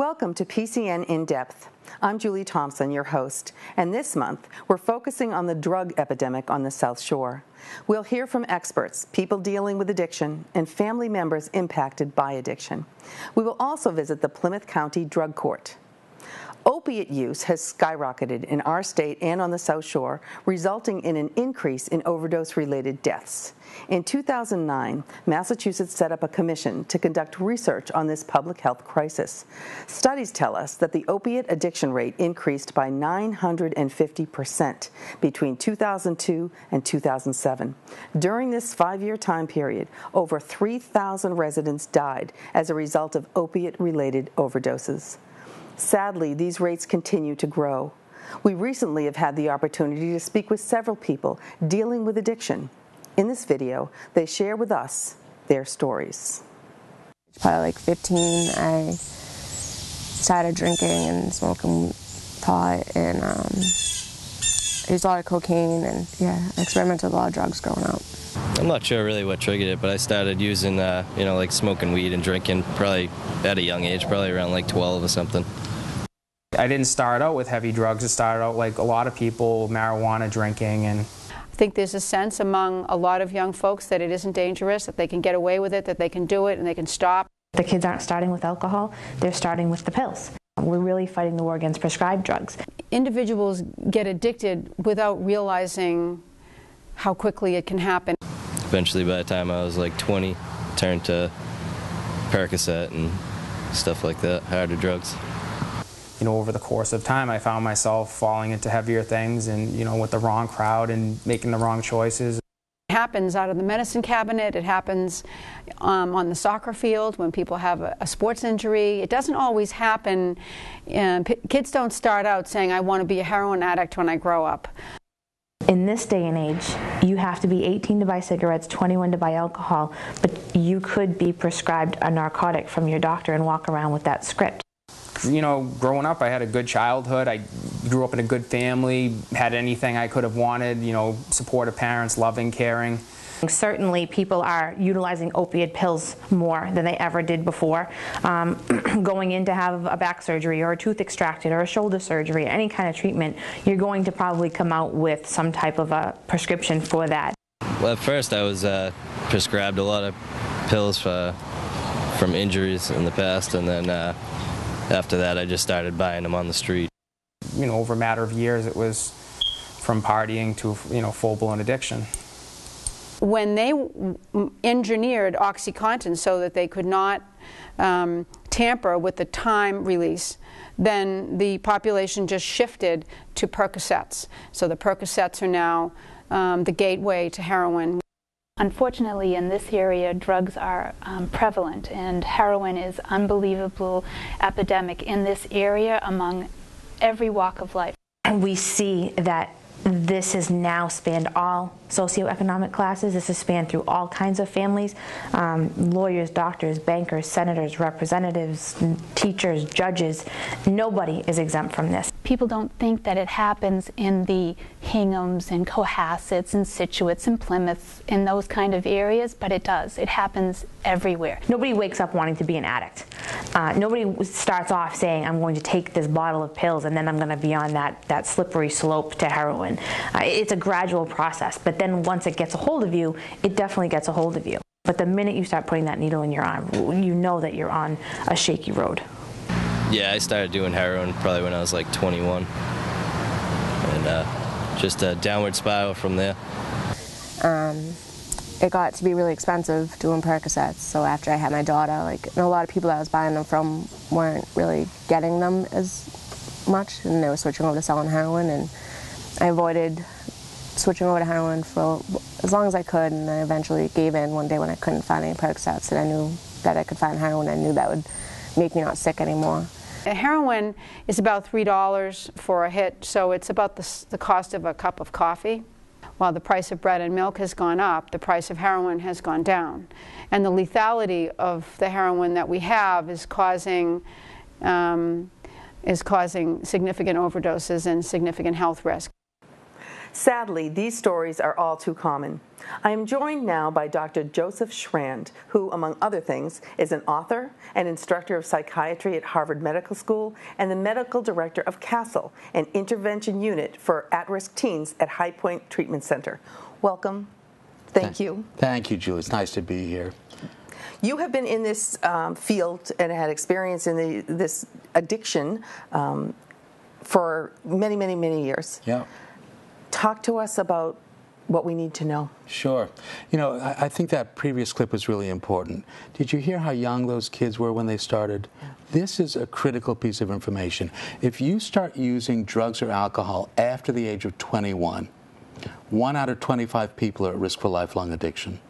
Welcome to PCN In Depth. I'm Julie Thompson, your host, and this month we're focusing on the drug epidemic on the South Shore. We'll hear from experts, people dealing with addiction, and family members impacted by addiction. We will also visit the Plymouth County Drug Court. Opiate use has skyrocketed in our state and on the South Shore, resulting in an increase in overdose-related deaths. In 2009, Massachusetts set up a commission to conduct research on this public health crisis. Studies tell us that the opiate addiction rate increased by 950% between 2002 and 2007. During this five-year time period, over 3,000 residents died as a result of opiate-related overdoses. Sadly, these rates continue to grow. We recently have had the opportunity to speak with several people dealing with addiction. In this video, they share with us their stories. Probably like 15, I started drinking and smoking pot, and used a lot of cocaine, and yeah, I experimented with a lot of drugs growing up. I'm not sure really what triggered it, but I started using, you know, like smoking weed and drinking probably at a young age, probably around like 12 or something. I didn't start out with heavy drugs. I started out like a lot of people, marijuana, drinking, and I think there's a sense among a lot of young folks that it isn't dangerous, that they can get away with it, that they can do it, and they can stop. The kids aren't starting with alcohol, they're starting with the pills. We're really fighting the war against prescribed drugs. Individuals get addicted without realizing how quickly it can happen. Eventually, by the time I was like 20, turned to Percocet and stuff like that, harder drugs. You know, over the course of time, I found myself falling into heavier things and, you know, with the wrong crowd and making the wrong choices. It happens out of the medicine cabinet. It happens on the soccer field when people have a sports injury. It doesn't always happen. Kids don't start out saying, I want to be a heroin addict when I grow up. In this day and age, you have to be 18 to buy cigarettes, 21 to buy alcohol, but you could be prescribed a narcotic from your doctor and walk around with that script. You know, growing up, I had a good childhood. I grew up in a good family, had anything I could have wanted, you know, supportive parents, loving, caring. Certainly, people are utilizing opiate pills more than they ever did before. Going in to have a back surgery or a tooth extracted or a shoulder surgery, any kind of treatment, you're going to probably come out with some type of a prescription for that. Well, at first, I was prescribed a lot of pills from injuries in the past, and then after that, I just started buying them on the street. You know, over a matter of years, it was from partying to, you know, full-blown addiction. When they engineered OxyContin so that they could not tamper with the time release, then the population just shifted to Percocets. So the Percocets are now the gateway to heroin. Unfortunately, in this area, drugs are prevalent, and heroin is unbelievable epidemic in this area among every walk of life. And we see that this has now spanned all socioeconomic classes. This has spanned through all kinds of families, lawyers, doctors, bankers, senators, representatives, teachers, judges. Nobody is exempt from this. People don't think that it happens in the Hinghams and Cohassets and Scituates and Plymouths in those kind of areas, but it does. It happens everywhere. Nobody wakes up wanting to be an addict. Nobody starts off saying, I'm going to take this bottle of pills and then I'm going to be on that slippery slope to heroin. It's a gradual process, but then once it gets a hold of you, it definitely gets a hold of you. But the minute you start putting that needle in your arm, you know that you're on a shaky road. Yeah, I started doing heroin probably when I was like 21, and just a downward spiral from there. It got to be really expensive doing Percocets, so after I had my daughter, like, and a lot of people I was buying them from weren't really getting them as much, and they were switching over to selling heroin, and I avoided switching over to heroin for as long as I could, and I eventually gave in one day when I couldn't find any Percocets, and I knew that I could find heroin. I knew that would make me not sick anymore. Heroin is about $3 for a hit, so it's about the cost of a cup of coffee. While the price of bread and milk has gone up, the price of heroin has gone down. And the lethality of the heroin that we have is causing significant overdoses and significant health risk. Sadly, these stories are all too common. I am joined now by Dr. Joseph Shrand, who, among other things, is an author, an instructor of psychiatry at Harvard Medical School, and the medical director of CASEL, an intervention unit for at-risk teens at High Point Treatment Center. Welcome. Thank you. Thank you, Julie. It's nice to be here. You have been in this field and had experience in this addiction for many, many, many years. Yeah. Talk to us about what we need to know. Sure. You know, I think that previous clip was really important. Did you hear how young those kids were when they started? Yeah. This is a critical piece of information. If you start using drugs or alcohol after the age of 21, 1 out of 25 people are at risk for lifelong addiction.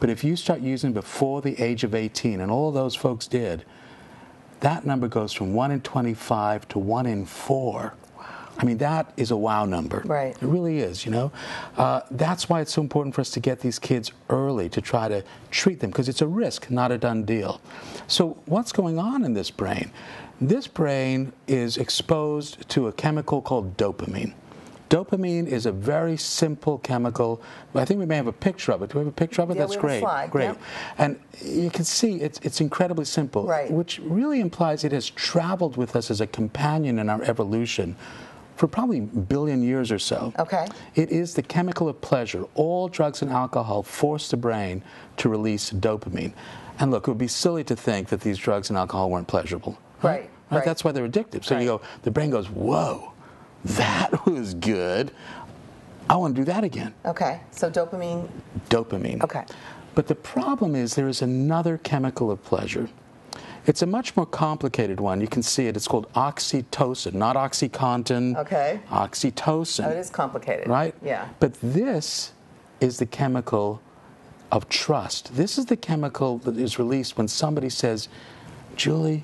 But if you start using before the age of 18, and all those folks did, that number goes from 1 in 25 to 1 in 4. I mean, that is a wow number. Right. It really is, you know. That's why it's so important for us to get these kids early to try to treat them, because it's a risk, not a done deal. So what's going on in this brain? This brain is exposed to a chemical called dopamine. Dopamine is a very simple chemical. I think we may have a picture of it. Do we have a picture of it? Yeah, that's great. Slide. Great. Yep. And you can see it's incredibly simple, right, which really implies it has traveled with us as a companion in our evolution for probably a billion years or so. Okay. It is the chemical of pleasure. All drugs and alcohol force the brain to release dopamine. And look, it would be silly to think that these drugs and alcohol weren't pleasurable. Right. That's why they're addictive. So you go, the brain goes, whoa, that was good. I want to do that again. Okay. So dopamine. Dopamine. Okay. But the problem is there is another chemical of pleasure. It's a much more complicated one. You can see it. It's called oxytocin, not OxyContin. Okay. Oxytocin. Oh, it is complicated. Right? Yeah. But this is the chemical of trust. This is the chemical that is released when somebody says, Julie,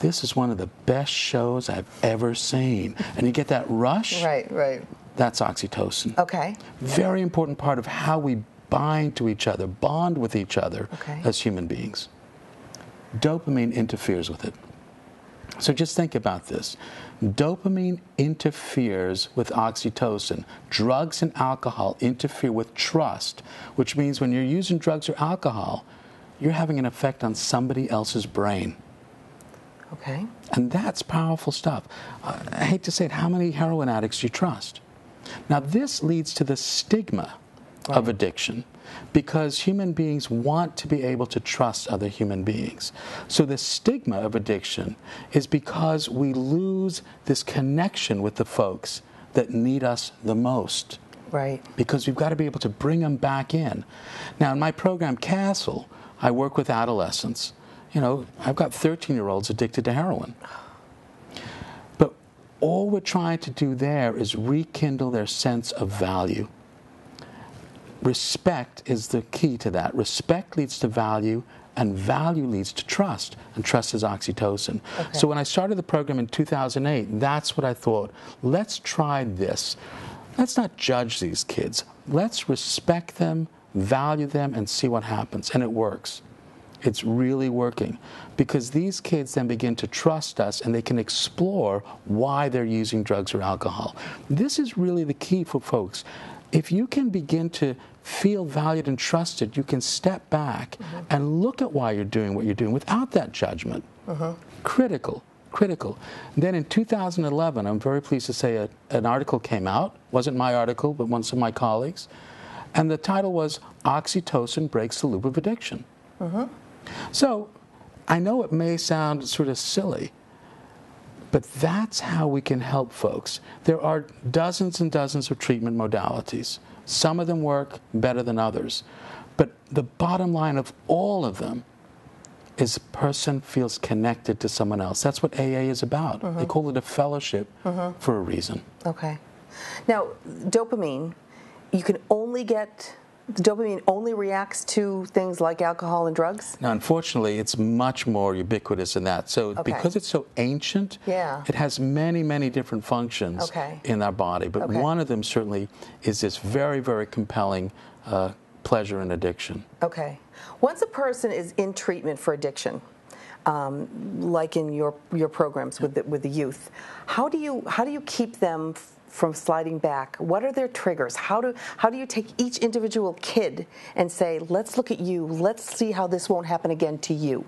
this is one of the best shows I've ever seen. And you get that rush. Right. That's oxytocin. Okay. Very important part of how we bind to each other, bond with each other as human beings. Dopamine interferes with it. So just think about this. Dopamine interferes with oxytocin. Drugs and alcohol interfere with trust, which means when you're using drugs or alcohol, you're having an effect on somebody else's brain. Okay. And that's powerful stuff. I hate to say it, how many heroin addicts do you trust? Now, this leads to the stigma of addiction, because human beings want to be able to trust other human beings. So the stigma of addiction is because we lose this connection with the folks that need us the most. Right. Because we've got to be able to bring them back in. Now, in my program, CASEL, I work with adolescents. You know, I've got 13-year-olds addicted to heroin. But all we're trying to do there is rekindle their sense of value. Respect is the key to that. Respect leads to value, and value leads to trust, and trust is oxytocin. Okay. So when I started the program in 2008, that's what I thought. Let's try this. Let's not judge these kids. Let's respect them, value them, and see what happens. And it works. It's really working, because these kids then begin to trust us, and they can explore why they're using drugs or alcohol. This is really the key for folks. If you can begin to feel valued and trusted, you can step back and look at why you're doing what you're doing without that judgment. Critical. And then in 2011, I'm very pleased to say an article came out. It wasn't my article, but one of my colleagues. And the title was, Oxytocin Breaks the Loop of Addiction. So I know it may sound sort of silly, but that's how we can help folks. There are dozens and dozens of treatment modalities. Some of them work better than others. But the bottom line of all of them is a person feels connected to someone else. That's what AA is about. They call it a fellowship for a reason. Okay. Now, dopamine, you can only get... Dopamine only reacts to things like alcohol and drugs? Now, unfortunately, it's much more ubiquitous than that. So because it's so ancient, it has many, many different functions in our body. But one of them certainly is this very, very compelling pleasure in addiction. Okay. Once a person is in treatment for addiction, like in your programs with the youth, how do you keep them from sliding back? What are their triggers? How do you take each individual kid and say, let's look at you, let's see how this won't happen again to you?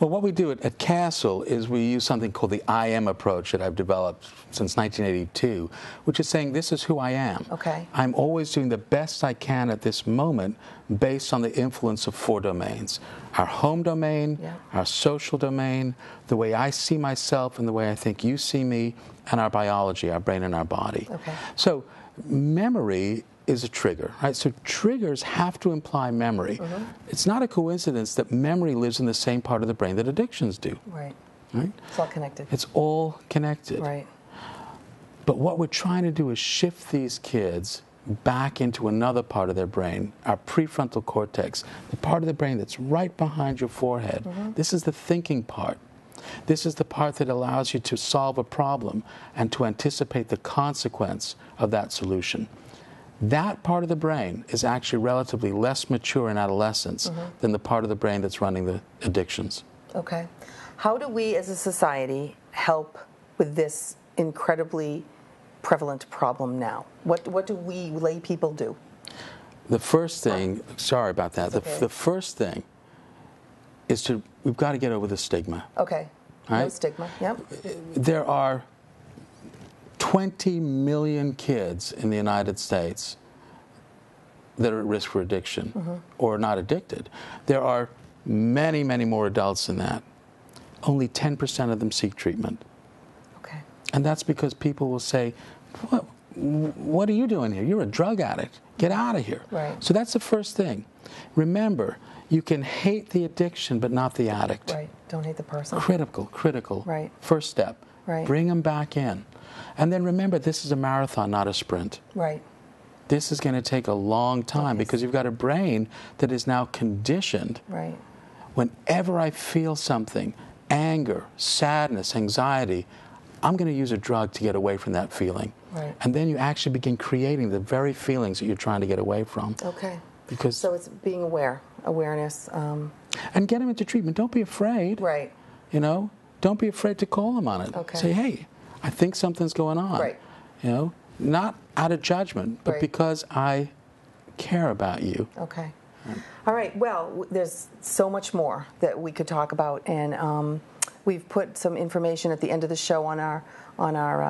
Well, what we do at Castle is we use something called the I am approach that I've developed since 1982, which is saying this is who I am. Okay. I'm always doing the best I can at this moment based on the influence of four domains: our home domain, yeah, our social domain, the way I see myself and the way I think you see me, and our biology, our brain and our body. Okay. So memory is a trigger, right? So triggers have to imply memory. Mm-hmm. It's not a coincidence that memory lives in the same part of the brain that addictions do. Right. Right? It's all connected. It's all connected. Right. But what we're trying to do is shift these kids back into another part of their brain, our prefrontal cortex, the part of the brain that's right behind your forehead. Mm-hmm. This is the thinking part. This is the part that allows you to solve a problem and to anticipate the consequence of that solution. That part of the brain is actually relatively less mature in adolescence mm-hmm. than the part of the brain that's running the addictions. Okay. How do we as a society help with this incredibly prevalent problem now? What do we lay people do? The first thing, sorry about that, the first thing is to, we've got to get over the stigma. Okay. Right? No stigma, yep. There are 20 million kids in the United States that are at risk for addiction mm-hmm. or not addicted. There are many, many more adults than that. Only 10% of them seek treatment. Okay. And that's because people will say, what are you doing here? You're a drug addict. Get out of here. Right. So that's the first thing. Remember, you can hate the addiction, but not the addict. Right. Don't hate the person. Critical. Right. First step. Right. Bring them back in. And then remember, this is a marathon, not a sprint. Right. This is going to take a long time because you've got a brain that is now conditioned. Right. Whenever I feel something, anger, sadness, anxiety, I'm going to use a drug to get away from that feeling. Right. And then you actually begin creating the very feelings that you're trying to get away from. Okay. Because so it's being aware, awareness. And get them into treatment. Don't be afraid. Right. You know, don't be afraid to call them on it. Okay. Say, hey, I think something's going on. Right. You know, not out of judgment, but right. because I care about you. Okay. All right. Well, there's so much more that we could talk about, and we've put some information at the end of the show on our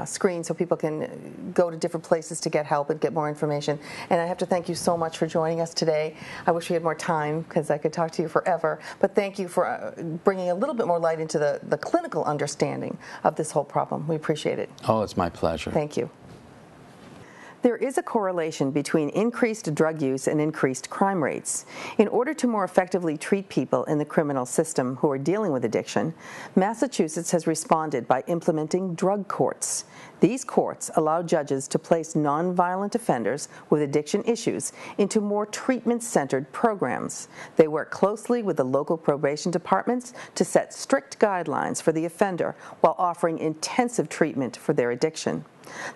screen so people can go to different places to get help and get more information. And I have to thank you so much for joining us today. I wish we had more time because I could talk to you forever. But thank you for bringing a little bit more light into the clinical understanding of this whole problem. We appreciate it. Oh, it's my pleasure. Thank you. There is a correlation between increased drug use and increased crime rates. In order to more effectively treat people in the criminal system who are dealing with addiction, Massachusetts has responded by implementing drug courts. These courts allow judges to place nonviolent offenders with addiction issues into more treatment-centered programs. They work closely with the local probation departments to set strict guidelines for the offender while offering intensive treatment for their addiction.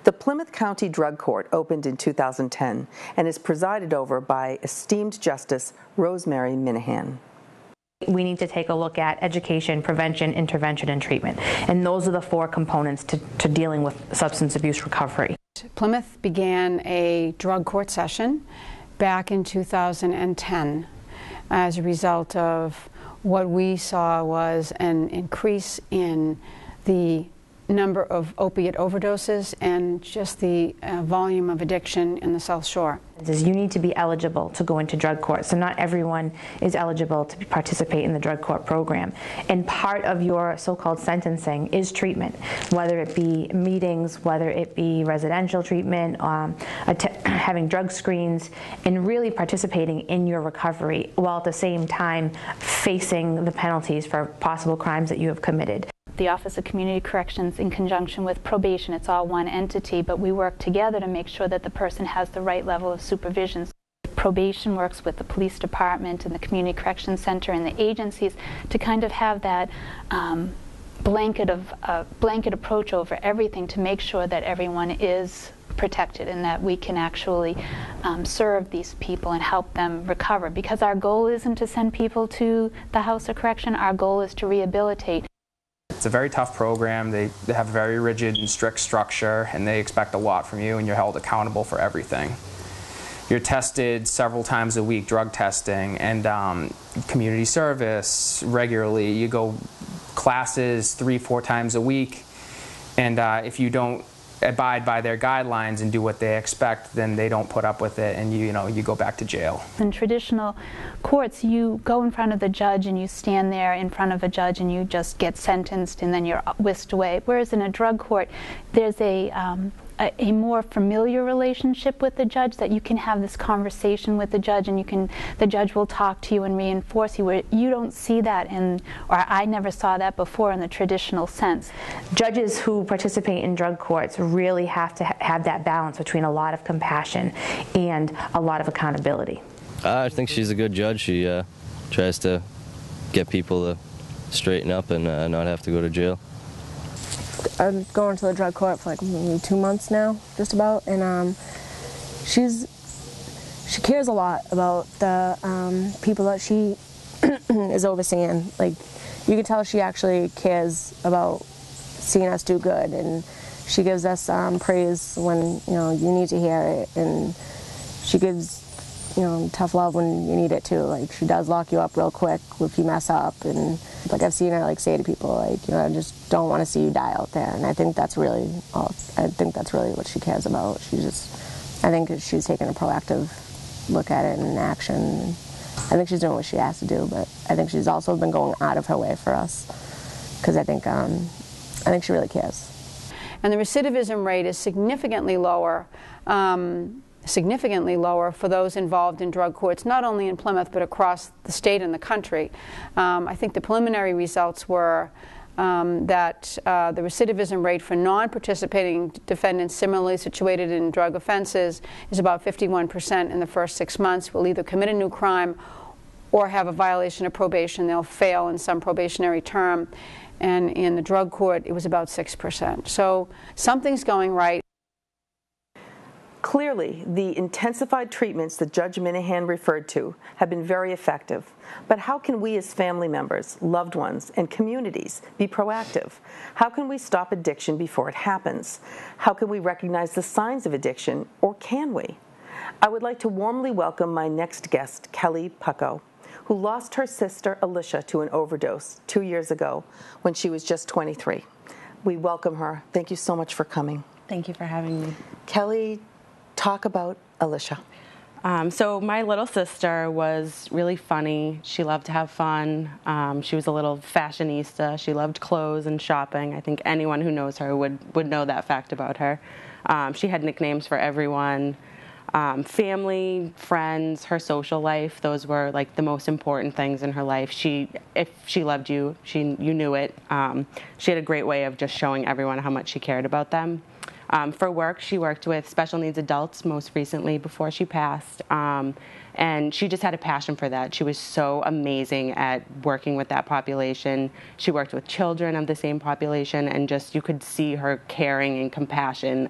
The Plymouth County Drug Court opened in 2010 and is presided over by esteemed Justice Rosemary Minahan. We need to take a look at education, prevention, intervention, and treatment. And those are the four components to dealing with substance abuse recovery. Plymouth began a drug court session back in 2010 as a result of what we saw was an increase in the number of opiate overdoses and just the volume of addiction in the South Shore. You need to be eligible to go into drug court. So not everyone is eligible to participate in the drug court program. And part of your so-called sentencing is treatment, whether it be meetings, whether it be residential treatment, having drug screens, and really participating in your recovery while at the same time facing the penalties for possible crimes that you have committed. The Office of Community Corrections in conjunction with probation. It's all one entity, but we work together to make sure that the person has the right level of supervision. Probation works with the police department and the community corrections center and the agencies to kind of have that blanket approach over everything to make sure that everyone is protected and that we can actually serve these people and help them recover. Because our goal isn't to send people to the house of correction, our goal is to rehabilitate. It's a very tough program. They have a very rigid and strict structure, and they expect a lot from you, and you're held accountable for everything. You're tested several times a week, drug testing, and community service regularly. You go classes 3-4 times a week, and if you don't abide by their guidelines and do what they expect, then they don't put up with it, and you go back to jail. In traditional courts, you go in front of the judge and you stand there in front of a judge and you just get sentenced and then you're whisked away. Whereas in a drug court, there's a more familiar relationship with the judge, that you can have this conversation with the judge, and the judge will talk to you and reinforce you. You don't see that or I never saw that before in the traditional sense. Judges who participate in drug courts really have to have that balance between a lot of compassion and a lot of accountability. I think she's a good judge. She tries to get people to straighten up and not have to go to jail. I'm going to the drug court for like maybe 2 months now, just about, and she cares a lot about the people that she is overseeing. Like, you can tell she actually cares about seeing us do good, and she gives us praise when you need to hear it, and she gives tough love when you need it too. Like, she does lock you up real quick if you mess up, and like, I've seen her like say to people, like, I just don't want to see you die out there. And I think that's really what she cares about. She just, I think she's taking a proactive look at it and action. I think she's doing what she has to do, but I think she's also been going out of her way for us, because I think she really cares. And the recidivism rate is significantly lower for those involved in drug courts, not only in Plymouth but across the state and the country. I think the preliminary results were that the recidivism rate for non-participating defendants similarly situated in drug offenses is about 51% in the first 6 months. Will either commit a new crime or have a violation of probation. They'll fail in some probationary term, and in the drug court it was about 6%. So something's going right. Clearly, the intensified treatments that Judge Minahan referred to have been very effective. But how can we as family members, loved ones, and communities be proactive? How can we stop addiction before it happens? How can we recognize the signs of addiction, or can we? I would like to warmly welcome my next guest, Kelly Pucco, who lost her sister, Alicia, to an overdose 2 years ago when she was just 23. We welcome her. Thank you so much for coming. Thank you for having me. Kelly, talk about Alicia. So my little sister was really funny. She loved to have fun. She was a little fashionista. She loved clothes and shopping. I think anyone who knows her would know that fact about her. She had nicknames for everyone. Family, friends, her social life, those were like the most important things in her life. If she loved you, you knew it. She had a great way of just showing everyone how much she cared about them. For work, she worked with special needs adults most recently before she passed, and she just had a passion for that. She was so amazing at working with that population. She worked with children of the same population, and just you could see her caring and compassion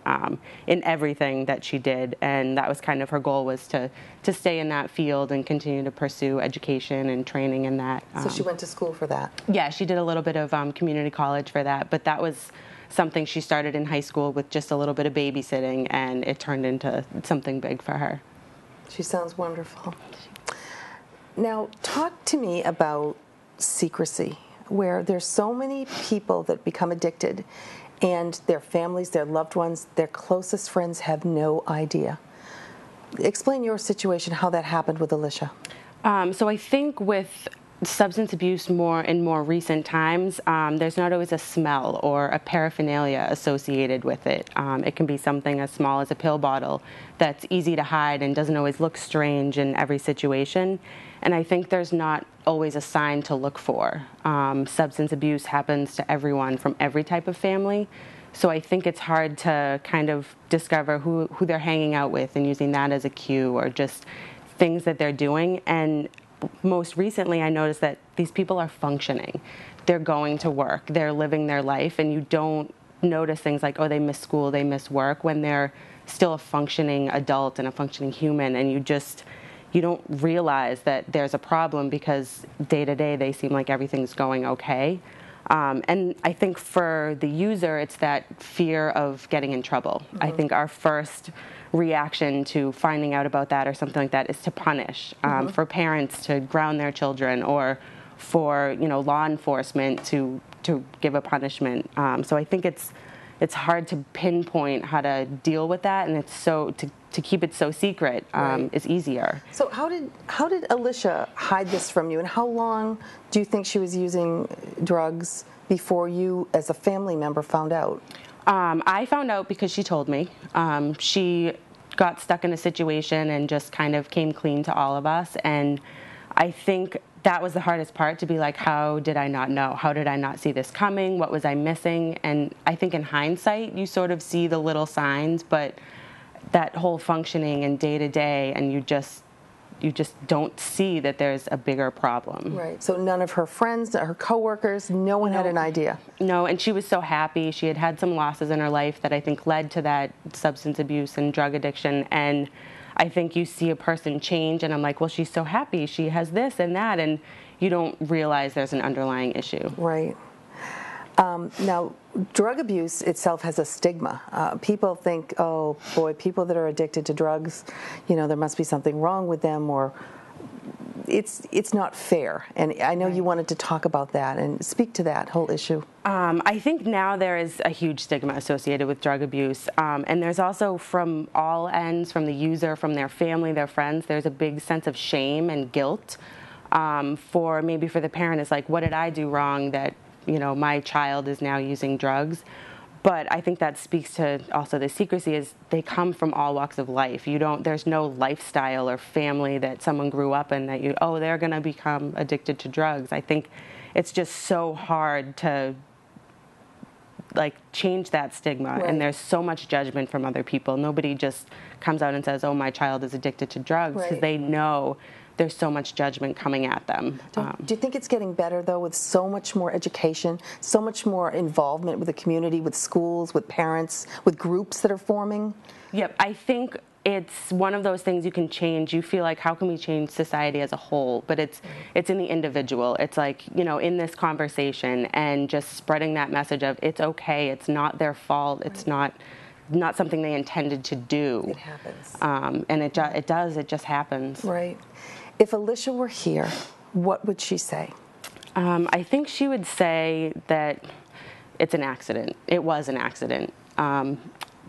in everything that she did, and that was kind of her goal, was to stay in that field and continue to pursue education and training in that. So she went to school for that? Yeah, she did a little bit of community college for that, but that was something she started in high school with just a little bit of babysitting, and it turned into something big for her. She sounds wonderful. Now, talk to me about secrecy, where there's so many people that become addicted, and their families, their loved ones, their closest friends have no idea. Explain your situation, how that happened with Alicia. So I think with substance abuse in more recent times, there's not always a smell or a paraphernalia associated with it. It can be something as small as a pill bottle that's easy to hide and doesn't always look strange in every situation. And I think there's not always a sign to look for. Substance abuse happens to everyone from every type of family. So I think it's hard to kind of discover who they're hanging out with and using that as a cue, or just things that they're doing. And most recently, I noticed that these people are functioning. They're going to work, they're living their life, and you don't notice things like, oh, they miss school, they miss work, when they're still a functioning adult and a functioning human, and you don't realize that there's a problem because day to day they seem like everything's going okay. And I think for the user, it's that fear of getting in trouble. Mm-hmm. I think our first reaction to finding out about that or something like that is to punish, mm-hmm. for parents to ground their children, or for, you know, law enforcement to give a punishment. So I think it's hard to pinpoint how to deal with that, and it's so to keep it so secret, right, is easier. So how did Alicia hide this from you, and how long do you think she was using drugs before you, as a family member, found out? I found out because she told me. She got stuck in a situation and just kind of came clean to all of us, and I think that was the hardest part, to be like, how did I not know? How did I not see this coming? What was I missing? And I think in hindsight, you sort of see the little signs, but that whole functioning and day-to-day, and you just don't see that there's a bigger problem. Right. So none of her friends, her coworkers, no one had an idea. No, and she was so happy. She had had some losses in her life that I think led to that substance abuse and drug addiction. And I think you see a person change, and I'm like, well, she's so happy. She has this and that, and you don't realize there's an underlying issue. Right. Now, drug abuse itself has a stigma. People think, oh, boy, people that are addicted to drugs, you know, there must be something wrong with them, or it's not fair. And I know you wanted to talk about that and speak to that whole issue. I think now there is a huge stigma associated with drug abuse. And there's also, from all ends, from the user, from their family, their friends, there's a big sense of shame and guilt, for the parent. It's like, what did I do wrong that, you know, my child is now using drugs? But I think that speaks to also the secrecy, is they come from all walks of life. There's no lifestyle or family that someone grew up in that they're going to become addicted to drugs. I think it's just so hard to, like, change that stigma. Right. And there's so much judgment from other people. Nobody just comes out and says, oh, my child is addicted to drugs, because Right. They know there's so much judgment coming at them. Do you think it's getting better, though, with so much more education, so much more involvement with the community, with schools, with parents, with groups that are forming? Yep, I think it's one of those things you can change. You feel like, how can we change society as a whole? But it's in the individual. It's like, you know, in this conversation and just spreading that message of, it's okay, it's not their fault, it's not something they intended to do. It happens. And it just happens. Right. If Alicia were here, what would she say? I think she would say that it's an accident. It was an accident.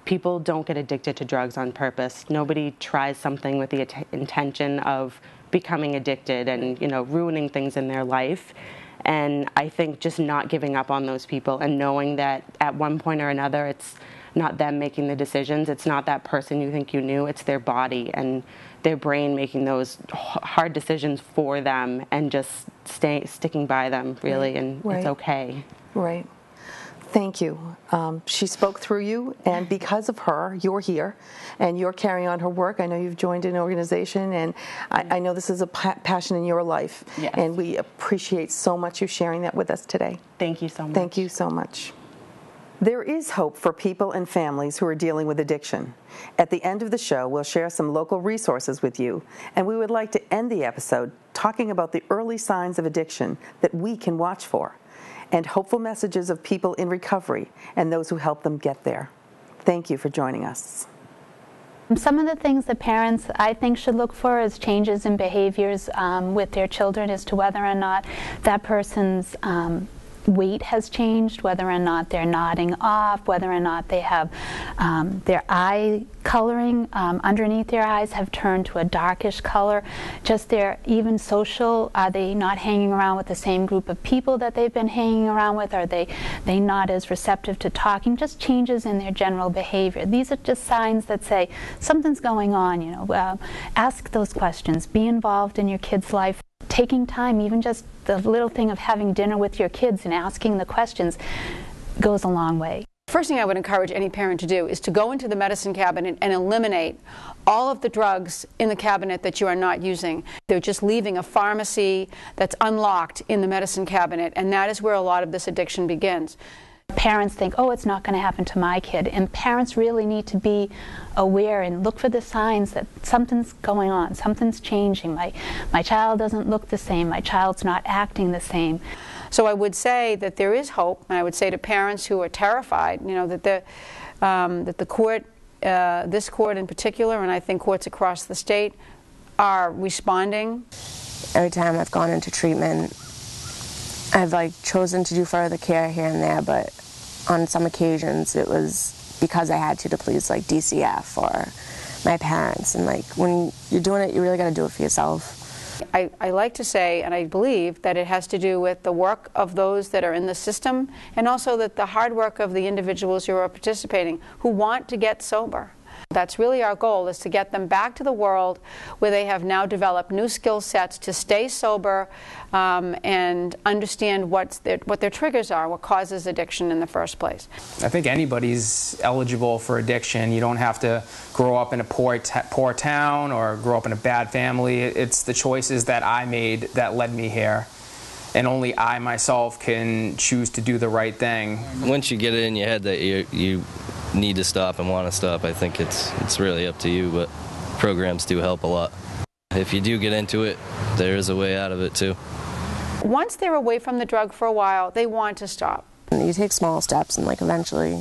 People don't get addicted to drugs on purpose. Nobody tries something with the intention of becoming addicted and, you know, ruining things in their life. And I think just not giving up on those people and knowing that at one point or another, it's not them making the decisions. It's not that person you think you knew. It's their body and their brain making those hard decisions for them, and just sticking by them, really, and it's okay. Right. Thank you. She spoke through you, and because of her, you're here, and you're carrying on her work. I know you've joined an organization, and I know this is a passion in your life, yes. And we appreciate so much you sharing that with us today. Thank you so much. Thank you so much. There is hope for people and families who are dealing with addiction. At the end of the show, we'll share some local resources with you, and we would like to end the episode talking about the early signs of addiction that we can watch for, and hopeful messages of people in recovery and those who help them get there. Thank you for joining us. Some of the things that parents, I think, should look for is changes in behaviors with their children, as to whether or not that person's weight has changed, whether or not they're nodding off, whether or not they have their eye coloring underneath their eyes have turned to a darkish color, just their even social, are they not hanging around with the same group of people that they've been hanging around with, are they not as receptive to talking, just changes in their general behavior. These are just signs that say something's going on, you know. Ask those questions, be involved in your kid's life. Taking time, even just the little thing of having dinner with your kids and asking the questions, goes a long way. First thing I would encourage any parent to do is to go into the medicine cabinet and eliminate all of the drugs in the cabinet that you are not using. They're just leaving a pharmacy that's unlocked in the medicine cabinet, and that is where a lot of this addiction begins. Parents think, oh, it's not going to happen to my kid, and parents really need to be aware and look for the signs that something's going on, something's changing. My child doesn't look the same, my child's not acting the same. So I would say that there is hope, and I would say to parents who are terrified, you know, that the court, this court in particular, and I think courts across the state, are responding. Every time I've gone into treatment, I've chosen to do further care here and there, but on some occasions it was because I had to please DCF or my parents, and when you're doing it, you really got to do it for yourself. I like to say, and I believe, that it has to do with the work of those that are in the system, and also that the hard work of the individuals who are participating, who want to get sober. That's really our goal, is to get them back to the world where they have now developed new skill sets to stay sober and understand what their triggers are, what causes addiction in the first place. I think anybody's eligible for addiction. You don't have to grow up in a poor town or grow up in a bad family. It's the choices that I made that led me here. And only I myself can choose to do the right thing. Once you get it in your head that you need to stop and want to stop, I think it's really up to you, but programs do help a lot. If you do get into it, there is a way out of it too. Once they're away from the drug for a while, they want to stop. You take small steps, and eventually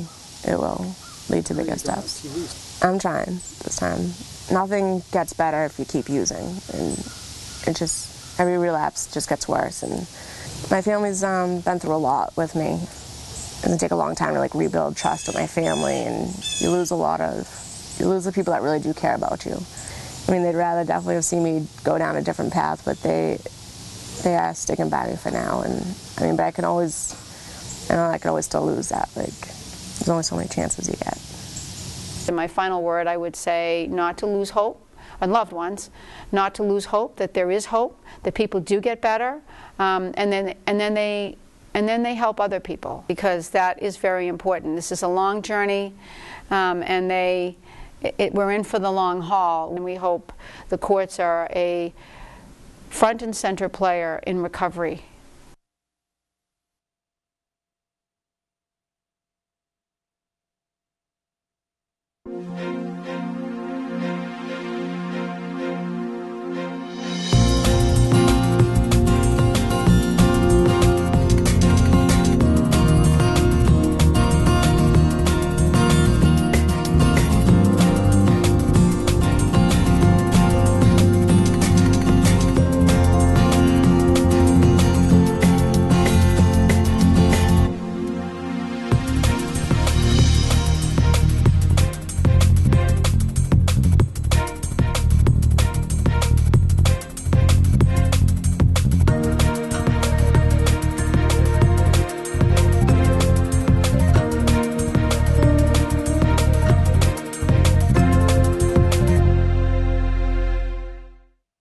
it will lead to bigger steps. I'm trying this time. Nothing gets better if you keep using, and it just, every relapse just gets worse, and my family's been through a lot with me. It doesn't take a long time to rebuild trust with my family, and you lose the people that really do care about you. I mean, they'd rather definitely have seen me go down a different path, but they are sticking by me for now. And I mean, but I can always still lose that. There's only so many chances you get. In my final word, I would say not to lose hope. And loved ones, not to lose hope, that there is hope, that people do get better, and then they help other people, because that is very important. This is a long journey, and we're in for the long haul, and we hope the courts are a front and center player in recovery.